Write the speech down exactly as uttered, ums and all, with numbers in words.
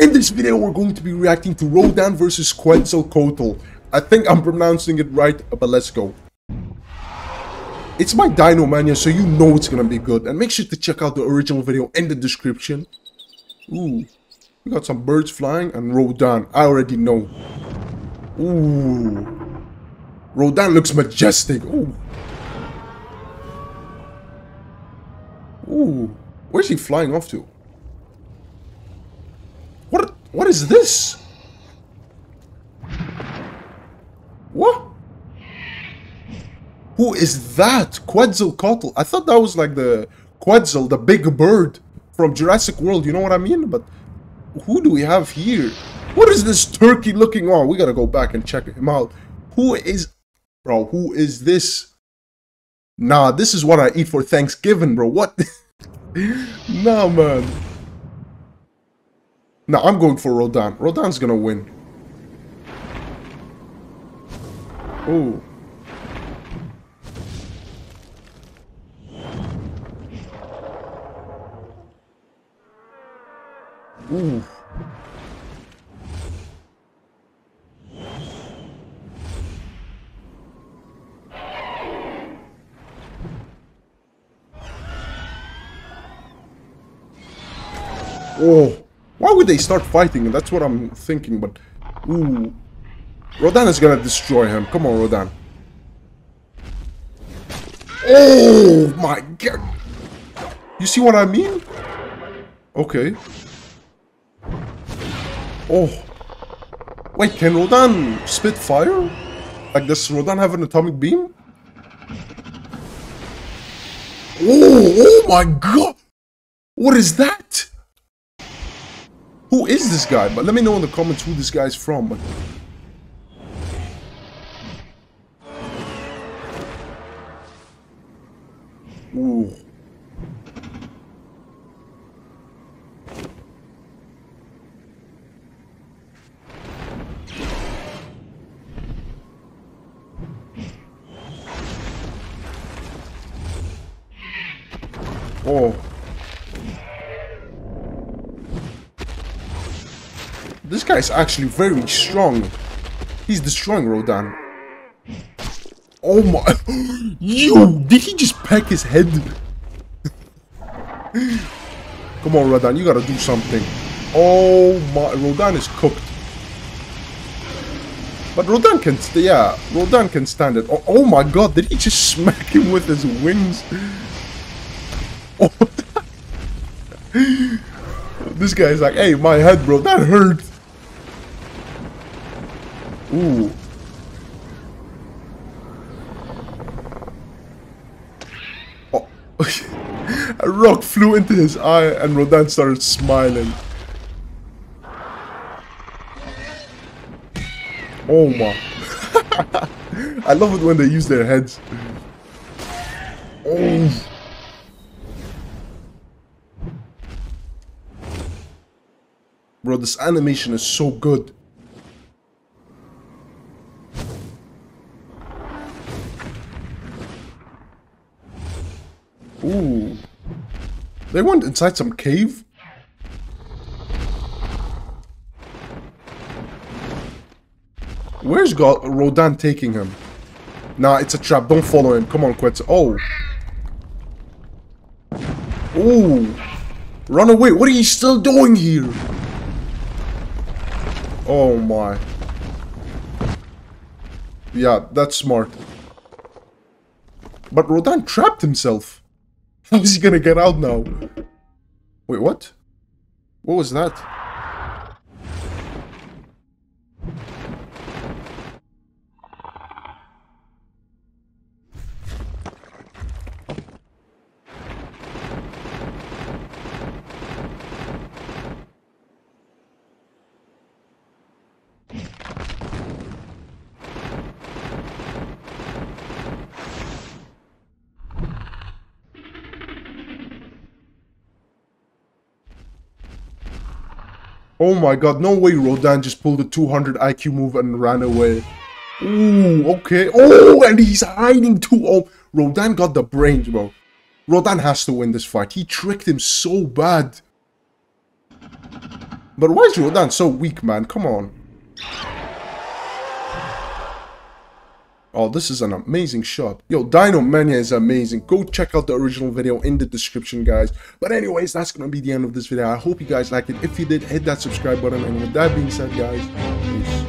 In this video, we're going to be reacting to Rodan versus Quetzalcoatl. I think I'm pronouncing it right, but let's go. It's my Dino Mania, so you know it's gonna be good. And make sure to check out the original video in the description. Ooh, we got some birds flying and Rodan. I already know. Ooh, Rodan looks majestic. Ooh. Ooh, where's he flying off to? What? What is this? What? Who is that? Quetzalcoatl. I thought that was like the Quetzal, the big bird from Jurassic World. You know what I mean? But who do we have here? What is this turkey looking on? We gotta go back and check him out. Who is... Bro, who is this? Nah, this is what I eat for Thanksgiving, bro. What? Nah, man. Nah, I'm going for Rodan. Rodan's gonna win. Oh. Ooh. Oh, why would they start fighting? That's what I'm thinking, but... Ooh. Rodan is gonna destroy him. Come on, Rodan. Oh my god. You see what I mean? Okay. Oh, wait, can Rodan spit fire? Like, does Rodan have an atomic beam? Oh, oh my god! What is that? Who is this guy? But let me know in the comments who this guy is from. But... Ooh. Oh. This guy is actually very strong. He's destroying Rodan. Oh my. Yo, did he just peck his head? Come on, Rodan, you gotta do something. Oh my. Rodan is cooked. But Rodan can. Yeah, Rodan can stand it. Oh, oh my god, did he just smack him with his wings? Oh. This guy is like, hey, my head, bro, that hurt. Ooh. Oh. A rock flew into his eye and Rodan started smiling. Oh my. I love it when they use their heads. Oh. Bro, this animation is so good. Ooh. They went inside some cave? Where's God Rodan taking him? Nah, it's a trap. Don't follow him. Come on, Quetz. Oh. Ooh. Run away. What are you still doing here? Oh my. Yeah, that's smart. But Rodan trapped himself. How is he gonna get out now? Wait, what? What was that? Oh my god, no way Rodan just pulled a two hundred I Q move and ran away. Ooh, okay. Oh, and he's hiding too. Oh, Rodan got the brains, bro. Rodan has to win this fight. He tricked him so bad. But why is Rodan so weak, man? Come on. Oh, this is an amazing shot. Yo, Dino Mania is amazing. Go check out the original video in the description, guys. But anyways, that's going to be the end of this video. I hope you guys liked it. If you did, hit that subscribe button. And with that being said, guys, peace.